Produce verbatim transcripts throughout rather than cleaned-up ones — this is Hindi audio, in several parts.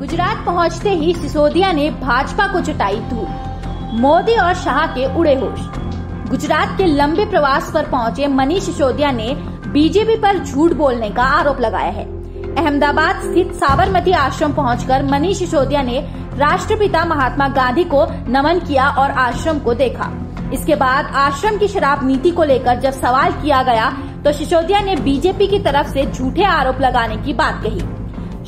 गुजरात पहुंचते ही सिसोदिया ने भाजपा को चटाई धूल, मोदी और शाह के उड़े होश। गुजरात के लंबे प्रवास पर पहुंचे मनीष सिसोदिया ने बीजेपी पर झूठ बोलने का आरोप लगाया है। अहमदाबाद स्थित साबरमती आश्रम पहुंचकर मनीष सिसोदिया ने राष्ट्रपिता महात्मा गांधी को नमन किया और आश्रम को देखा। इसके बाद आश्रम की शराब नीति को लेकर जब सवाल किया गया तो सिसोदिया ने बीजेपी की तरफ से झूठे आरोप लगाने की बात कही।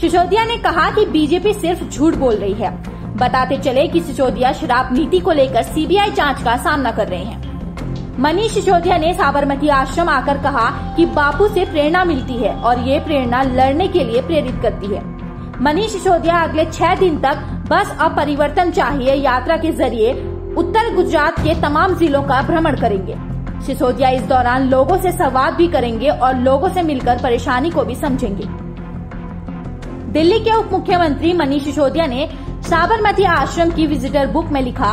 सिसोदिया ने कहा कि बीजेपी सिर्फ झूठ बोल रही है। बताते चले कि सिसोदिया शराब नीति को लेकर सीबीआई जांच का सामना कर रहे हैं। मनीष सिसोदिया ने साबरमती आश्रम आकर कहा कि बापू से प्रेरणा मिलती है और ये प्रेरणा लड़ने के लिए प्रेरित करती है। मनीष सिसोदिया अगले छह दिन तक बस अब परिवर्तन चाहिए यात्रा के जरिए उत्तर गुजरात के तमाम जिलों का भ्रमण करेंगे। सिसोदिया इस दौरान लोगों से संवाद भी करेंगे और लोगों से मिलकर परेशानी को भी समझेंगे। दिल्ली के उप मुख्यमंत्री मनीष सिसोदिया ने साबरमती आश्रम की विजिटर बुक में लिखा,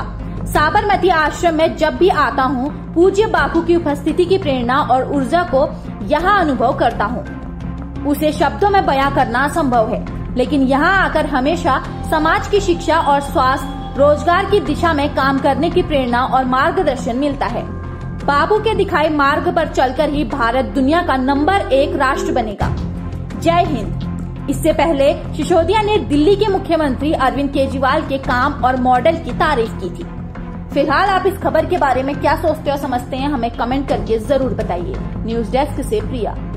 साबरमती आश्रम में जब भी आता हूँ पूज्य बापू की उपस्थिति की प्रेरणा और ऊर्जा को यहाँ अनुभव करता हूँ। उसे शब्दों में बयां करना असंभव है, लेकिन यहाँ आकर हमेशा समाज की शिक्षा और स्वास्थ्य रोजगार की दिशा में काम करने की प्रेरणा और मार्गदर्शन मिलता है। बाबू के दिखाए मार्ग पर चलकर ही भारत दुनिया का नंबर एक राष्ट्र बनेगा। जय हिंद। इससे पहले सिसोदिया ने दिल्ली के मुख्यमंत्री अरविंद केजरीवाल के काम और मॉडल की तारीफ की थी। फिलहाल आप इस खबर के बारे में क्या सोचते और समझते हैं, हमें कमेंट करके जरूर बताइए। न्यूज डेस्क से प्रिया।